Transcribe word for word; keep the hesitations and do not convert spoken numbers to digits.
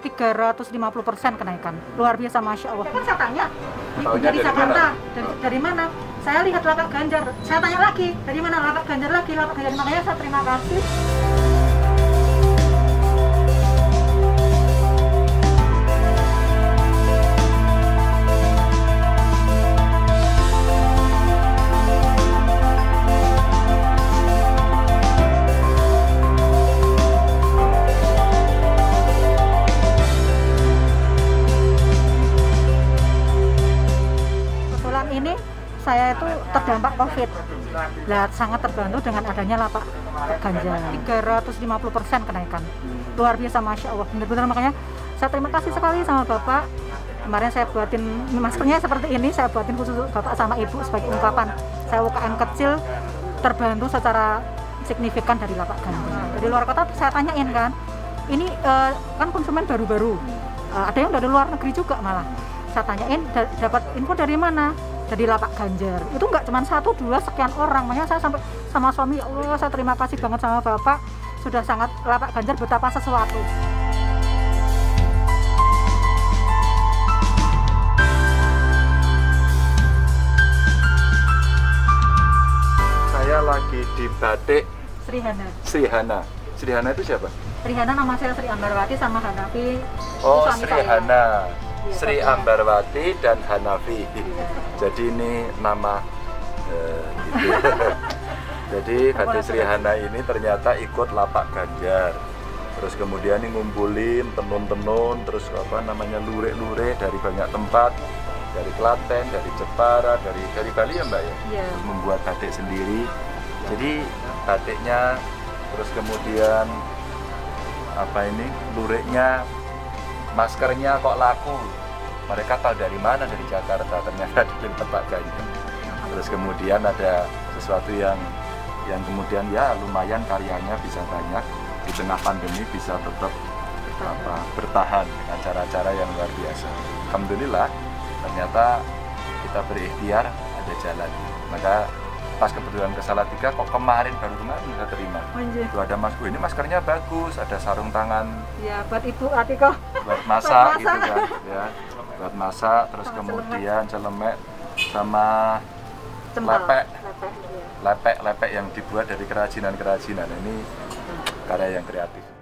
tiga ratus lima puluh persen kenaikan. Luar biasa, Masya Allah. Saya tanya, Ibu dari Jakarta, dari, dari mana? Saya lihat Lapak Ganjar, saya tanya lagi, dari mana Lapak Ganjar lagi, Lapak Ganjar, makanya saya terima kasih. Ini saya itu terdampak COVID, nah, sangat terbantu dengan adanya Lapak Ganjar. tiga ratus lima puluh persen kenaikan, luar biasa, Masya Allah, benar-benar. Makanya saya terima kasih sekali sama Bapak. Kemarin saya buatin maskernya seperti ini, saya buatin khusus Bapak sama Ibu sebagai ungkapan saya U K M kecil terbantu secara signifikan dari Lapak Ganjar. Dari luar kota saya tanyain kan, ini uh, kan konsumen baru-baru, uh, ada yang dari luar negeri juga malah. Saya tanyain dapat info dari mana? Dari Lapak Ganjar. Itu nggak cuma satu dua sekian orang. Makanya saya sampai sama suami, ya Allah, saya terima kasih banget sama Bapak, sudah sangat Lapak Ganjar betapa sesuatu. Saya lagi di Batik Sri Hana. Sri Hana. Sri Hana itu siapa? Sri Hana nama saya Sri Ambarwati sama Hanafi. Oh, Sri Hana. Sri Ambarwati dan Hanafi, jadi ini nama eh, gitu. Jadi Batik Sri Hana ini ternyata ikut Lapak Ganjar, terus kemudian ini ngumpulin tenun-tenun, terus apa namanya lure-lure dari banyak tempat, dari Klaten, dari Jepara, dari dari Bali ya Mbak ya, yeah. Membuat batik sendiri, jadi batiknya, terus kemudian apa ini lurenya. Maskernya kok laku, mereka tahu dari mana, dari Jakarta, ternyata dari Lapak Ganjar. Terus kemudian ada sesuatu yang yang kemudian ya lumayan karyanya bisa banyak, di tengah pandemi bisa tetap apa, bertahan dengan cara-cara yang luar biasa. Alhamdulillah ternyata kita berikhtiar ada jalan. Maka pas kebetulan ke Salatiga, kok kemarin baru kemarin kita terima. Anjir. Itu ada masku, ini maskernya bagus, ada sarung tangan. Ya, buat Ibu Atika. Buat masak, buat masak gitu kan, ya. Buat masak, terus sama kemudian celemek, sama Cembal. lepek, lepek, ya. lepek, lepek yang dibuat dari kerajinan-kerajinan. Ini karya yang kreatif.